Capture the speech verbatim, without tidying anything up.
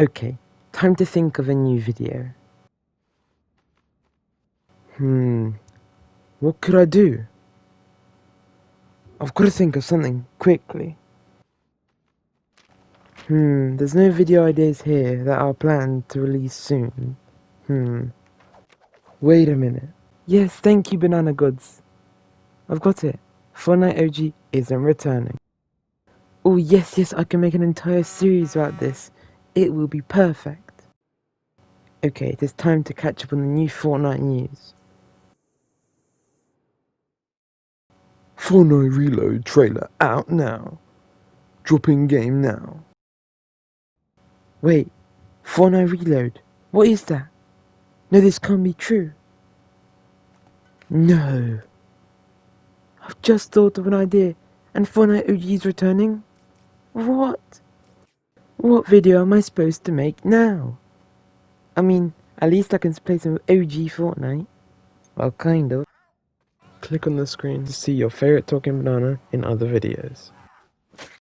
Okay, time to think of a new video. Hmm, what could I do? I've got to think of something quickly. Hmm, there's no video ideas here that are planned to release soon. Hmm, wait a minute. Yes, thank you, Banana Gods. I've got it. Fortnite O G isn't returning. Oh yes, yes, I can make an entire series about this. It will be perfect. Okay, it is time to catch up on the new Fortnite news. Fortnite Reload trailer out now. Dropping game now. Wait, Fortnite Reload? What is that? No, this can't be true. No. I've just thought of an idea, and Fortnite O G is returning? What? What video am I supposed to make now? I mean, at least I can play some O G Fortnite. Well, kind of. Click on the screen to see your favourite talking banana in other videos.